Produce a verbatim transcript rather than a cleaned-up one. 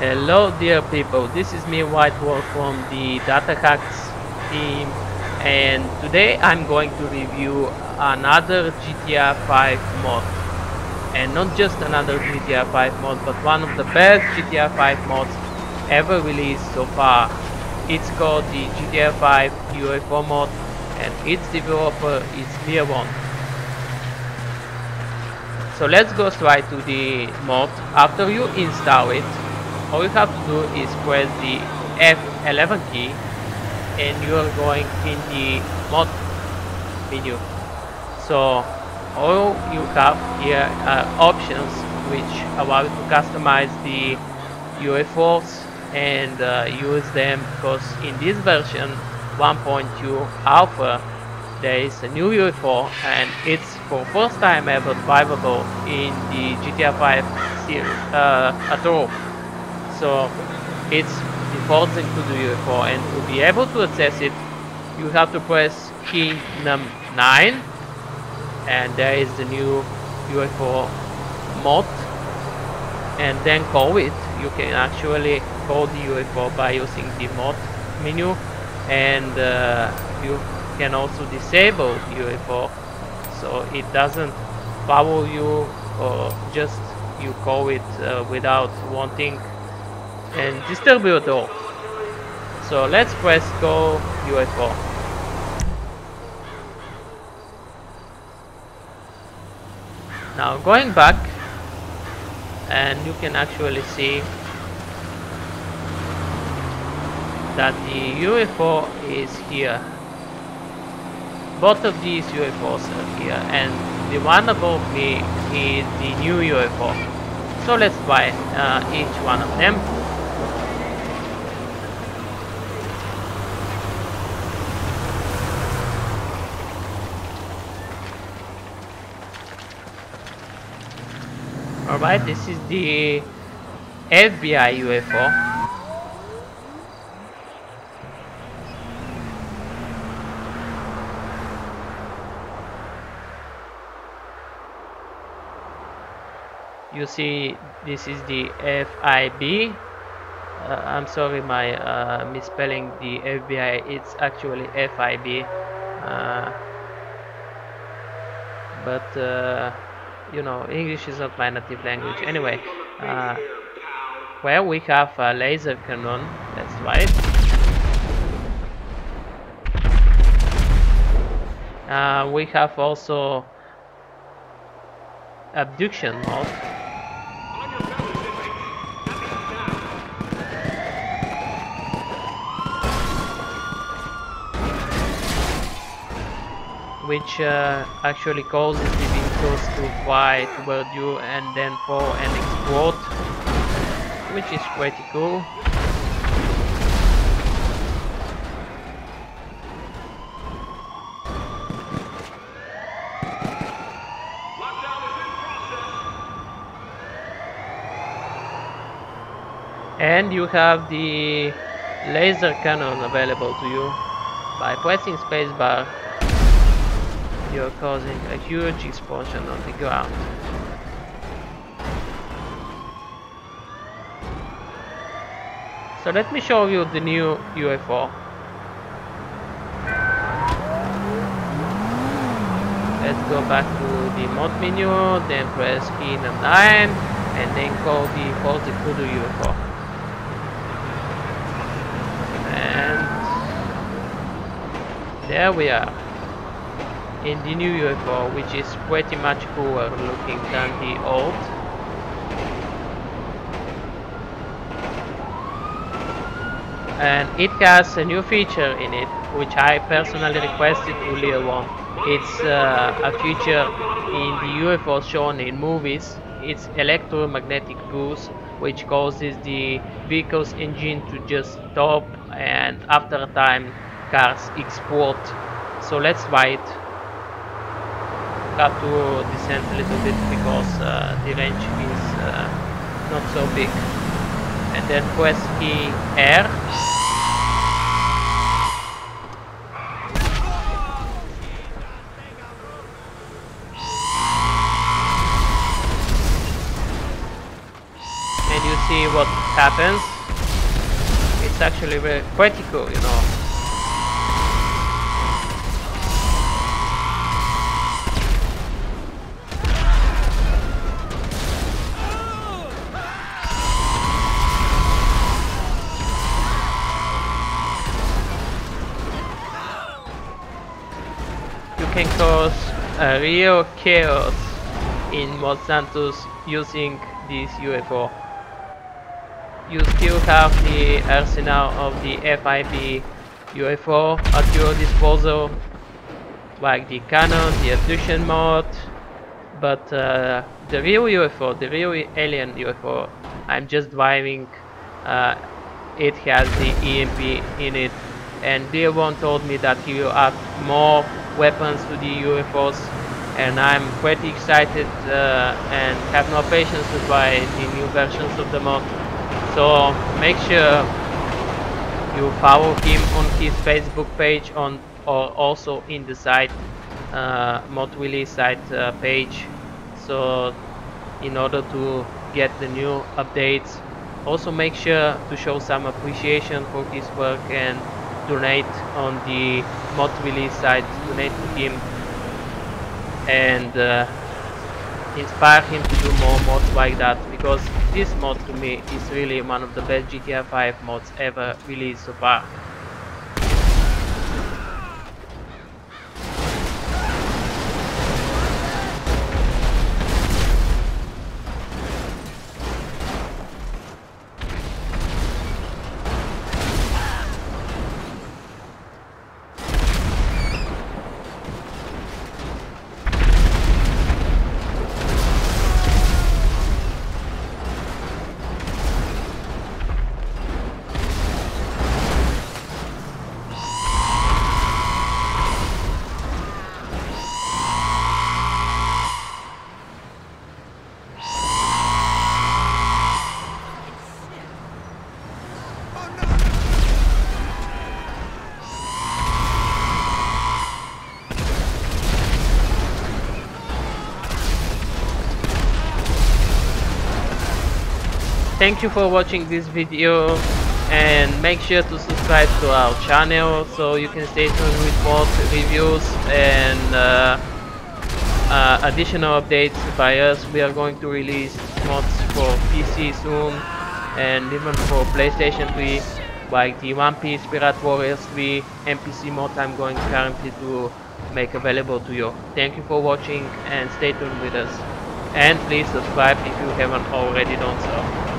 Hello dear people, this is me White Wolf from the DataHacks team, and today I'm going to review another G T A five mod, and not just another G T A five mod, but one of the best G T A five mods ever released so far. It's called the G T A five U F O mod, and its developer is Lelaonn. So let's go straight to the mod. After you install it, all you have to do is press the F eleven key and you are going in the mod menu. So all you have here are options which allow you to customize the U F Os and uh, use them, because in this version one point two alpha there is a new U F O and it's for first time ever drivable in the G T A five series uh, at all. So it's the Fort Zancudo U F O, and to be able to access it you have to press key num nine, and there is the new U F O mod, and then call it. You can actually call the U F O by using the mod menu, and uh, you can also disable U F O so it doesn't follow you, or just you call it uh, without wanting and disturb you at all. So let's press go U F O. Now going back, and you can actually see that the U F O is here. Both of these U F Os are here, and the one above me is the new U F O. So let's buy uh, each one of them. Alright, this is the F B I U F O. You see, this is the F I B. Uh, I'm sorry, my uh, misspelling the F B I, it's actually F I B. Uh, but... Uh, you know, English is not my native language. Anyway, uh, well, we have a laser cannon, that's right. Uh, we have also abduction mode. Which uh, actually causes the vehicles to fly toward you and then fall and explode, which is pretty cool. And you have the laser cannon available to you. By pressing spacebar you're causing a huge explosion on the ground. So let me show you the new U F O. Let's go back to the mod menu, then press key number nine, and then call the Fort Zancudo U F O. And there we are, in the new U F O, which is pretty much cooler looking than the old. And it has a new feature in it, which I personally requested to Lelaonn. It's uh, a feature in the U F O shown in movies. It's electromagnetic goose, which causes the vehicle's engine to just stop, and after a time cars explode. So let's buy it. Have to descend a little bit because uh, the range is uh, not so big, and then press key R, and you see what happens, it's actually very practical, you know. You can cause a real chaos in Mod Santos using this U F O. You still have the arsenal of the F I B U F O at your disposal, like the cannon, the abduction mod, but uh, the real U F O, the real alien U F O, I'm just driving, uh, it has the E M P in it, and Dear One told me that he will add more weapons to the U F Os, and I'm pretty excited uh, and have no patience to buy the new versions of the mod. So make sure you follow him on his Facebook page on or also in the site, uh, mod release site uh, page, so in order to get the new updates. Also make sure to show some appreciation for his work and donate on the mod release site, donate to him and uh, inspire him to do more mods like that, because this mod to me is really one of the best G T A five mods ever released so far. Thank you for watching this video, and make sure to subscribe to our channel so you can stay tuned with more reviews and uh, uh, additional updates by us. We are going to release mods for P C soon and even for PlayStation three, like the One Piece Pirate Warriors three N P C mod I'm going currently to make available to you. Thank you for watching and stay tuned with us, and please subscribe if you haven't already done so.